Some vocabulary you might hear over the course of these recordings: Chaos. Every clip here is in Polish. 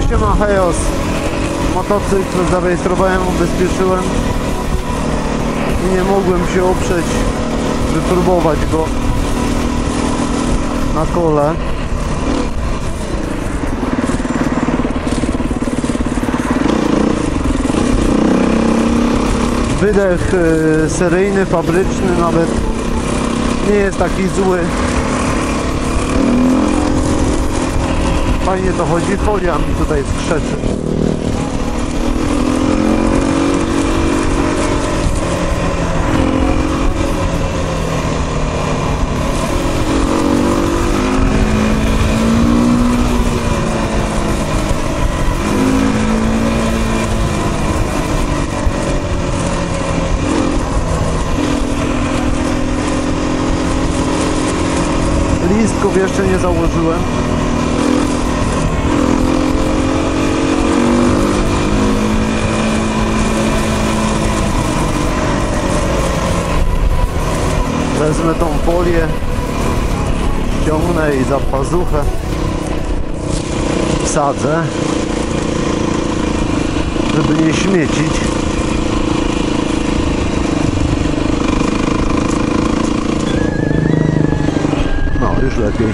Siema, Chaos. Motocykl zarejestrowałem, ubezpieczyłem i nie mogłem się oprzeć, wypróbować go na kole. Wydech seryjny, fabryczny nawet nie jest taki zły. Fajnie to chodzi, folia mi tutaj skrzeczy. Listków jeszcze nie założyłem. Wezmę tą folię, ściągnę i za pazuchę wsadzę, żeby nie śmiecić. No, już lepiej.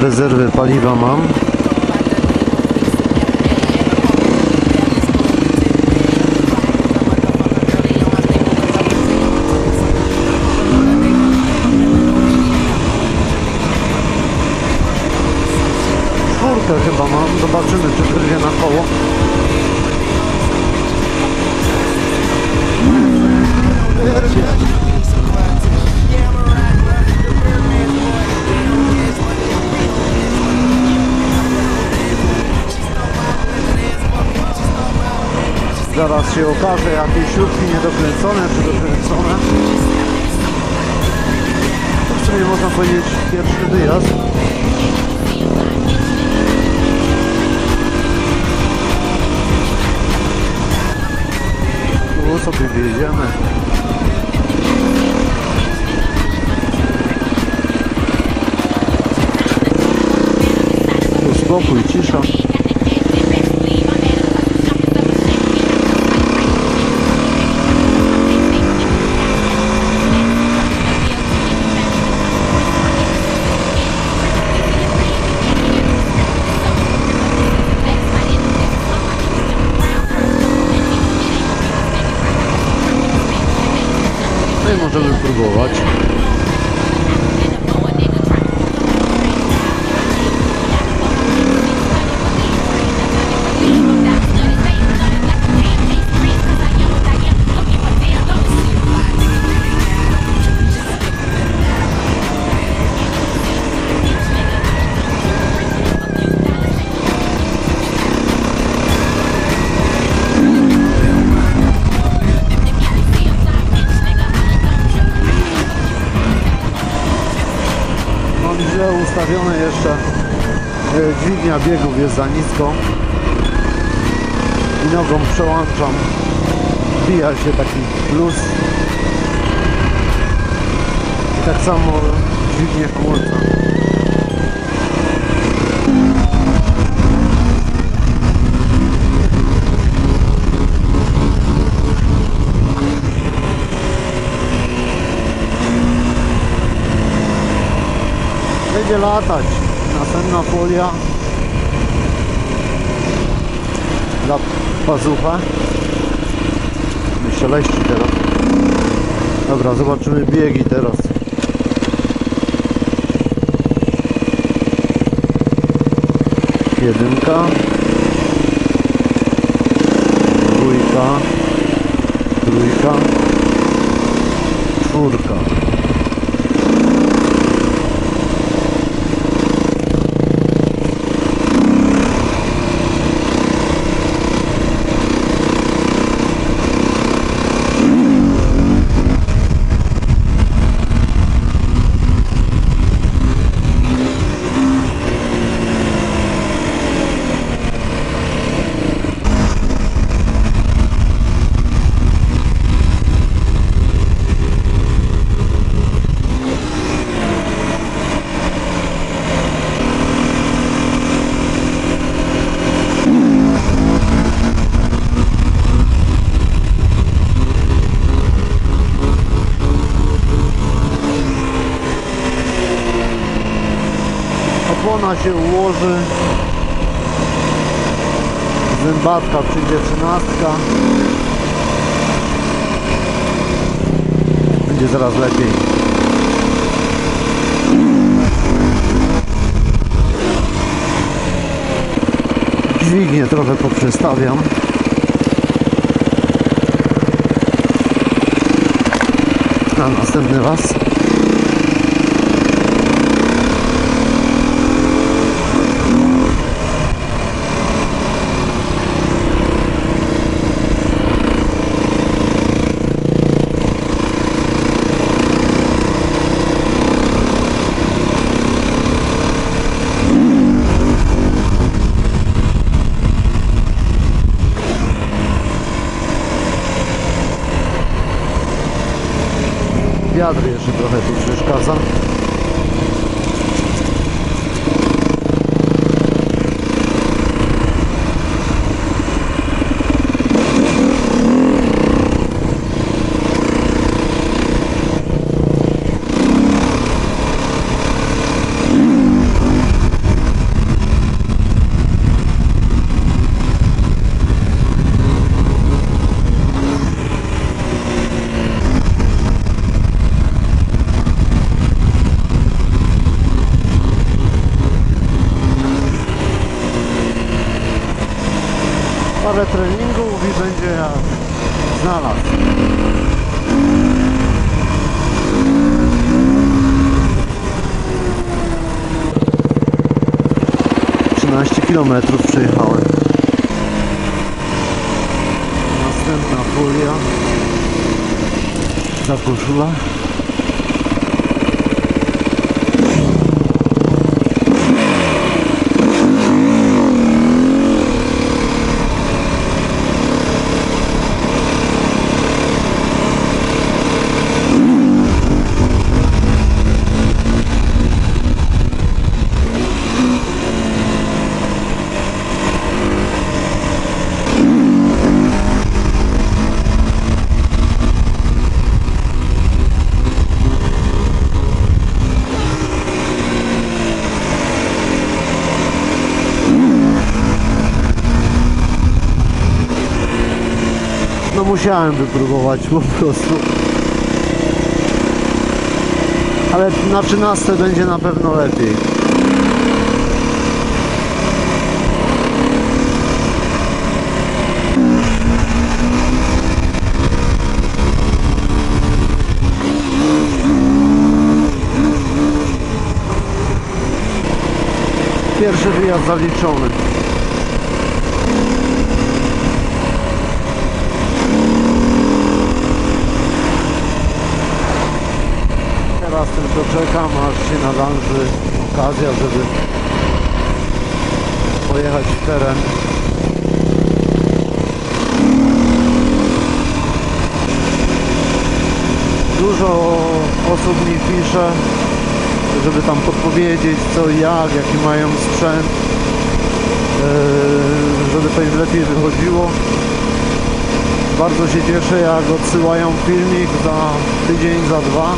Rezerwy paliwa mam. Chyba mam. Zobaczymy, czy wyrwie na koło. Zaraz się okaże, jakie śrubki niedokręcone, czy dokręcone. To w sumie można powiedzieć pierwszy wyjazd. Sobie wjedziemy. Tu spokój, cisza. Możemy próbować. Ustawione jeszcze dźwignia biegów jest za nisko i nogą przełączam, wbija się taki luz i tak samo dźwignię włączam. Będzie latać, następna folia dla pazucha. Myślę, leści teraz. Dobra, zobaczymy biegi teraz. Jedynka, dwójka, trójka, czwórka. Ona się ułoży. Zębatka przyjdzie 13. Będzie zaraz lepiej. Dźwignię trochę poprzestawiam. Na następny raz. Wiatr jeszcze trochę tu przeszkadza. Parę treningów i będzie jak znalazł. Trzynaście kilometrów przejechałem. Następna folia. Za koszula. Musiałem wypróbować po prostu, ale na 13 będzie na pewno lepiej. Pierwszy wyjazd zaliczony. Teraz tylko czekam, aż się nadarzy okazja, żeby pojechać w teren. Dużo osób mi pisze, żeby tam podpowiedzieć co i jak, jaki mają sprzęt, żeby to im lepiej wychodziło. Bardzo się cieszę, jak odsyłają filmik za tydzień, za dwa.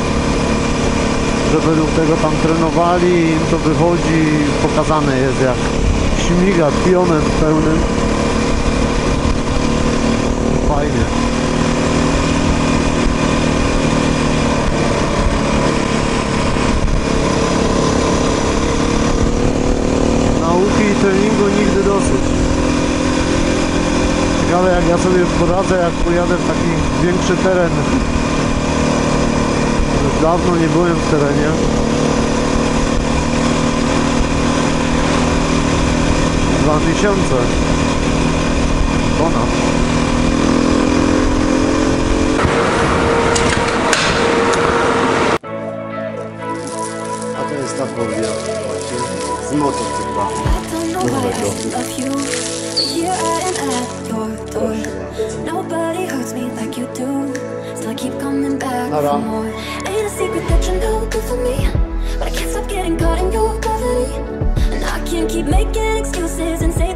Że według tego tam trenowali i im to wychodzi, pokazane jest jak śmiga pionem pełnym. Fajnie. Nauki i treningu nigdy dosyć. Ciekawe jak ja sobie poradzę, jak pojadę w taki większy teren. Dawno nie byłem w terenie. Dwa miesiące. Ponad. A to jest ta powierzchnia z motocykla. A secret that you know good for me, but I can't stop getting caught in your gravity, and I can't keep making excuses and saying